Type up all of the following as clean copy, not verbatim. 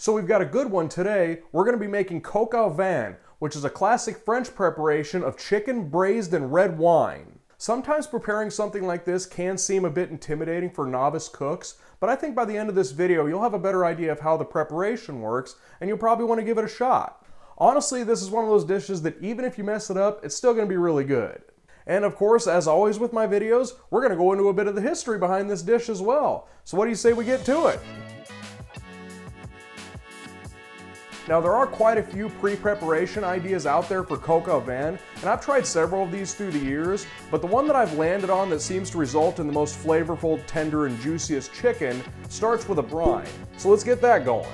So we've got a good one today. We're going to be making coq au vin, which is a classic French preparation of chicken braised in red wine. Sometimes preparing something like this can seem a bit intimidating for novice cooks, but I think by the end of this video, you'll have a better idea of how the preparation works, and you'll probably want to give it a shot. Honestly, this is one of those dishes that even if you mess it up, it's still going to be really good. And of course, as always with my videos, we're going to go into a bit of the history behind this dish as well. So what do you say we get to it? Now, there are quite a few pre-preparation ideas out there for coq au vin, and I've tried several of these through the years, but the one that I've landed on that seems to result in the most flavorful, tender, and juiciest chicken starts with a brine. So let's get that going.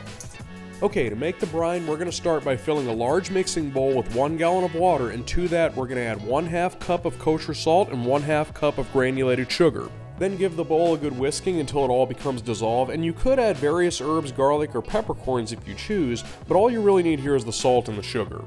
Okay, to make the brine, we're going to start by filling a large mixing bowl with 1 gallon of water, and to that we're going to add 1/2 cup of kosher salt and 1/2 cup of granulated sugar. Then give the bowl a good whisking until it all becomes dissolved, and you could add various herbs, garlic, or peppercorns if you choose, but all you really need here is the salt and the sugar.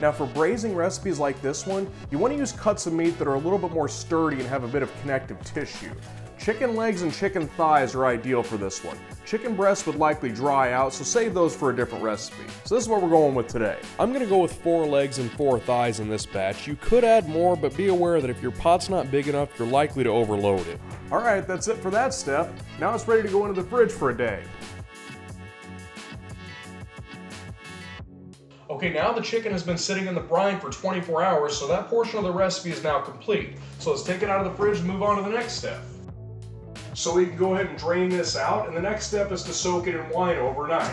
Now, for braising recipes like this one, you want to use cuts of meat that are a little bit more sturdy and have a bit of connective tissue. Chicken legs and chicken thighs are ideal for this one. Chicken breasts would likely dry out, so save those for a different recipe. So this is what we're going with today. I'm gonna go with 4 legs and 4 thighs in this batch. You could add more, but be aware that if your pot's not big enough, you're likely to overload it. All right, that's it for that step. Now it's ready to go into the fridge for a day. Okay, now the chicken has been sitting in the brine for 24 hours, so that portion of the recipe is now complete. So let's take it out of the fridge and move on to the next step. So we can go ahead and drain this out, and the next step is to soak it in wine overnight.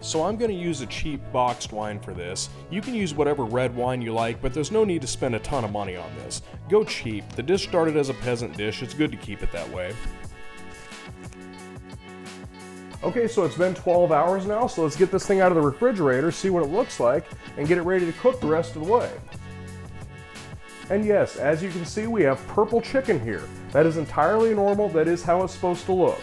So I'm going to use a cheap boxed wine for this. You can use whatever red wine you like, but there's no need to spend a ton of money on this. Go cheap. The dish started as a peasant dish. It's good to keep it that way. Okay, so it's been 12 hours now, so let's get this thing out of the refrigerator, see what it looks like, and get it ready to cook the rest of the way. And yes, as you can see, we have purple chicken here. That is entirely normal. That is how it's supposed to look.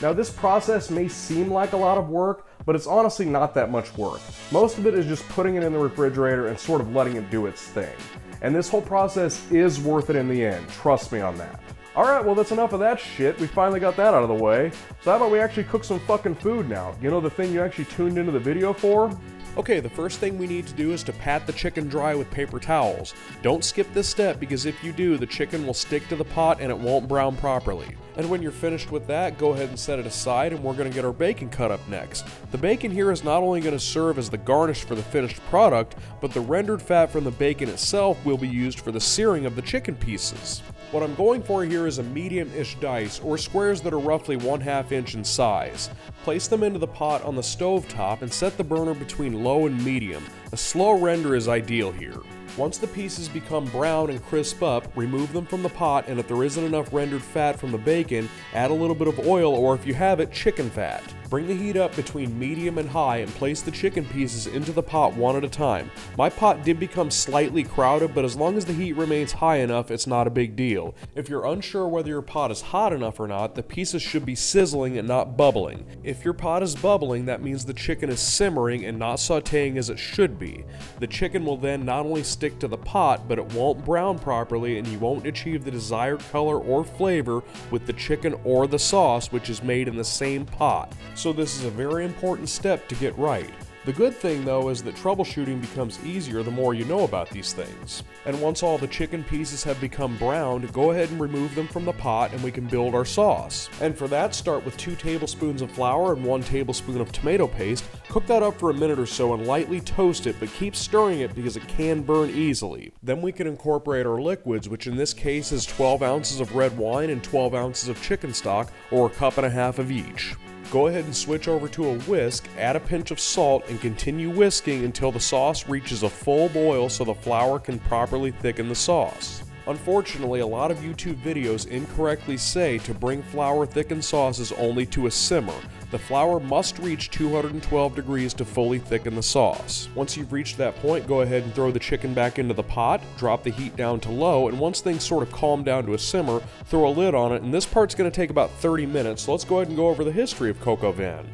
Now, this process may seem like a lot of work, but it's honestly not that much work. Most of it is just putting it in the refrigerator and sort of letting it do its thing. And this whole process is worth it in the end. Trust me on that. All right, well, that's enough of that shit. We finally got that out of the way. So how about we actually cook some fucking food now? You know, the thing you actually tuned into the video for? Okay, the first thing we need to do is to pat the chicken dry with paper towels. Don't skip this step, because if you do, the chicken will stick to the pot and it won't brown properly. And when you're finished with that, go ahead and set it aside, and we're going to get our bacon cut up next. The bacon here is not only going to serve as the garnish for the finished product, but the rendered fat from the bacon itself will be used for the searing of the chicken pieces. What I'm going for here is a medium-ish dice, or squares that are roughly 1/2 inch in size. Place them into the pot on the stove top and set the burner between low and medium. A slow render is ideal here. Once the pieces become brown and crisp up, remove them from the pot, and if there isn't enough rendered fat from the bacon, add a little bit of oil, or if you have it, chicken fat. Bring the heat up between medium and high and place the chicken pieces into the pot one at a time. My pot did become slightly crowded, but as long as the heat remains high enough, it's not a big deal. If you're unsure whether your pot is hot enough or not, the pieces should be sizzling and not bubbling. If your pot is bubbling, that means the chicken is simmering and not sauteing as it should be. The chicken will then not only stick to the pot, but it won't brown properly, and you won't achieve the desired color or flavor with the chicken or the sauce, which is made in the same pot. So this is a very important step to get right. The good thing, though, is that troubleshooting becomes easier the more you know about these things. And once all the chicken pieces have become browned, go ahead and remove them from the pot and we can build our sauce. And for that, start with 2 tablespoons of flour and 1 tablespoon of tomato paste. Cook that up for a minute or so and lightly toast it, but keep stirring it because it can burn easily. Then we can incorporate our liquids, which in this case is 12 ounces of red wine and 12 ounces of chicken stock, or 1.5 cups of each. Go ahead and switch over to a whisk, add a pinch of salt, and continue whisking until the sauce reaches a full boil so the flour can properly thicken the sauce. Unfortunately, a lot of YouTube videos incorrectly say to bring flour-thickened sauces only to a simmer. The flour must reach 212 degrees to fully thicken the sauce. Once you've reached that point, go ahead and throw the chicken back into the pot, drop the heat down to low, and once things sort of calm down to a simmer, throw a lid on it, and this part's going to take about 30 minutes, so let's go ahead and go over the history of coq au vin.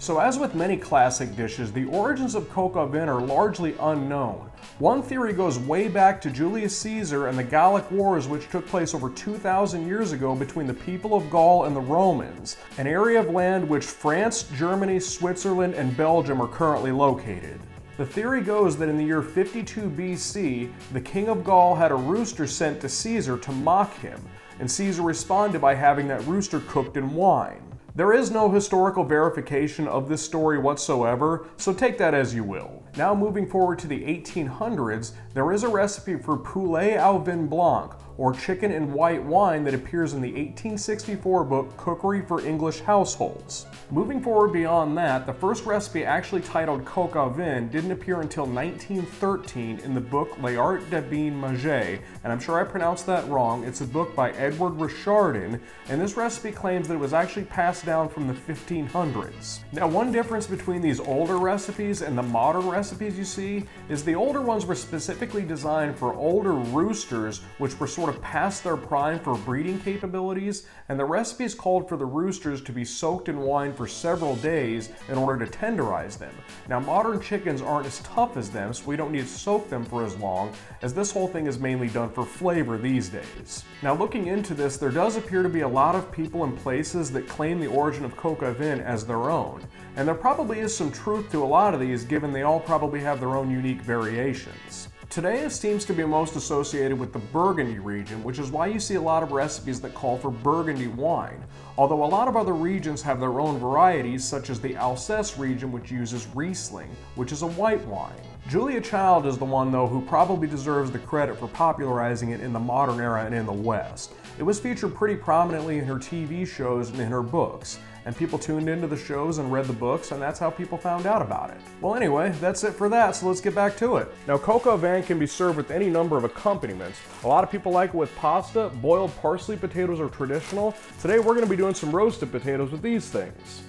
So as with many classic dishes, the origins of coq au vin are largely unknown. One theory goes way back to Julius Caesar and the Gallic Wars, which took place over 2,000 years ago between the people of Gaul and the Romans, an area of land which France, Germany, Switzerland, and Belgium are currently located. The theory goes that in the year 52 BC, the king of Gaul had a rooster sent to Caesar to mock him, and Caesar responded by having that rooster cooked in wine. There is no historical verification of this story whatsoever, so take that as you will. Now moving forward to the 1800s, there is a recipe for poulet au vin blanc, or chicken and white wine, that appears in the 1864 book Cookery for English Households. Moving forward beyond that, the first recipe actually titled Coq Au Vin didn't appear until 1913 in the book L'Art de Bien Manger, and I'm sure I pronounced that wrong. It's a book by Edward Richardin, and this recipe claims that it was actually passed down from the 1500s. Now, one difference between these older recipes and the modern recipes you see is the older ones were specifically designed for older roosters, which were sort of past their prime for breeding capabilities, and the recipes called for the roosters to be soaked in wine for several days in order to tenderize them. Now, modern chickens aren't as tough as them, so we don't need to soak them for as long, as this whole thing is mainly done for flavor these days. Now, looking into this, there does appear to be a lot of people and places that claim the origin of Coq Au Vin as their own, and there probably is some truth to a lot of these, given they all probably have their own unique variations. Today, it seems to be most associated with the Burgundy region, which is why you see a lot of recipes that call for Burgundy wine, although a lot of other regions have their own varieties, such as the Alsace region, which uses Riesling, which is a white wine. Julia Child is the one, though, who probably deserves the credit for popularizing it in the modern era and in the West. It was featured pretty prominently in her TV shows and in her books, and people tuned into the shows and read the books, and that's how people found out about it. Well, anyway, that's it for that, so let's get back to it. Now, Coq Au Vin can be served with any number of accompaniments. A lot of people like it with pasta. Boiled parsley potatoes are traditional. Today, we're gonna be doing some roasted potatoes with these things.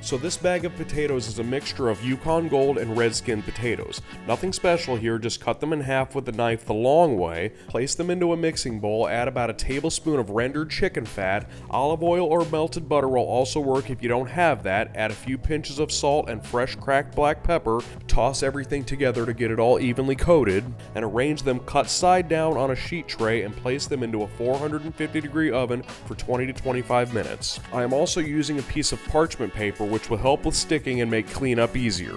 So this bag of potatoes is a mixture of Yukon Gold and Red Skin potatoes. Nothing special here, just cut them in half with the knife the long way, place them into a mixing bowl, add about a tablespoon of rendered chicken fat. Olive oil or melted butter will also work if you don't have that. Add a few pinches of salt and fresh cracked black pepper. Toss everything together to get it all evenly coated, and arrange them cut side down on a sheet tray and place them into a 450 degree oven for 20 to 25 minutes. I am also using a piece of parchment paper, which will help with sticking and make cleanup easier.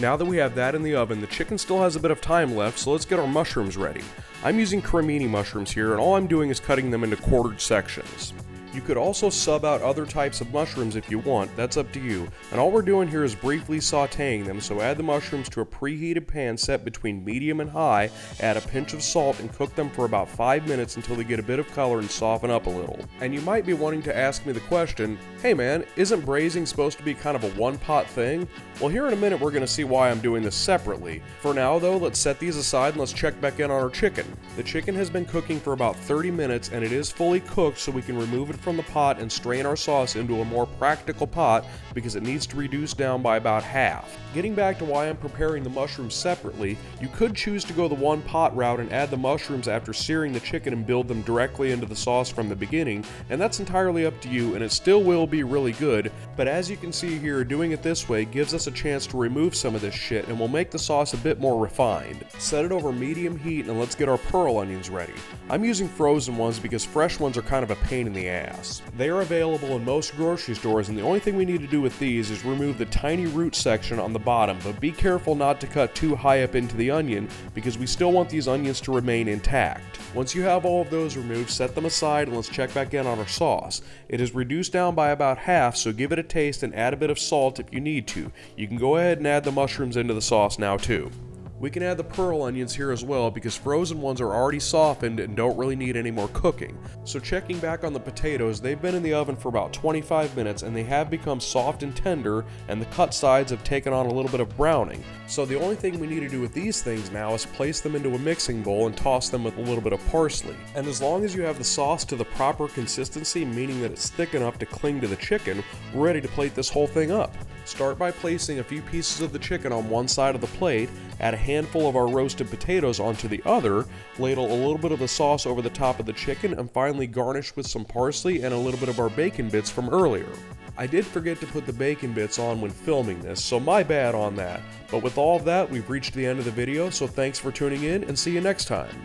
Now that we have that in the oven, the chicken still has a bit of time left, so let's get our mushrooms ready. I'm using cremini mushrooms here, and all I'm doing is cutting them into quartered sections. You could also sub out other types of mushrooms if you want, that's up to you. And all we're doing here is briefly sauteing them, so add the mushrooms to a preheated pan set between medium and high, add a pinch of salt, and cook them for about 5 minutes until they get a bit of color and soften up a little. And you might be wanting to ask me the question, hey man, isn't braising supposed to be kind of a one-pot thing? Well, here in a minute we're going to see why I'm doing this separately. For now though, let's set these aside and let's check back in on our chicken. The chicken has been cooking for about 30 minutes and it is fully cooked, so we can remove it from the pot and strain our sauce into a more practical pot because it needs to reduce down by about half. Getting back to why I'm preparing the mushrooms separately, you could choose to go the one pot route and add the mushrooms after searing the chicken and build them directly into the sauce from the beginning, and that's entirely up to you, and it still will be really good, but as you can see here, doing it this way gives us a chance to remove some of this shit and will make the sauce a bit more refined. Set it over medium heat and let's get our pearl onions ready. I'm using frozen ones because fresh ones are kind of a pain in the ass. They are available in most grocery stores, and the only thing we need to do with these is remove the tiny root section on the bottom, but be careful not to cut too high up into the onion because we still want these onions to remain intact. Once you have all of those removed, set them aside and let's check back in on our sauce. It is reduced down by about half, so give it a taste and add a bit of salt if you need to. You can go ahead and add the mushrooms into the sauce now too. We can add the pearl onions here as well because frozen ones are already softened and don't really need any more cooking. So checking back on the potatoes, they've been in the oven for about 25 minutes and they have become soft and tender, and the cut sides have taken on a little bit of browning. So the only thing we need to do with these things now is place them into a mixing bowl and toss them with a little bit of parsley. And as long as you have the sauce to the proper consistency, meaning that it's thick enough to cling to the chicken, we're ready to plate this whole thing up. Start by placing a few pieces of the chicken on one side of the plate, add a handful of our roasted potatoes onto the other, ladle a little bit of the sauce over the top of the chicken, and finally garnish with some parsley and a little bit of our bacon bits from earlier. I did forget to put the bacon bits on when filming this, so my bad on that. But with all of that, we've reached the end of the video, so thanks for tuning in and see you next time.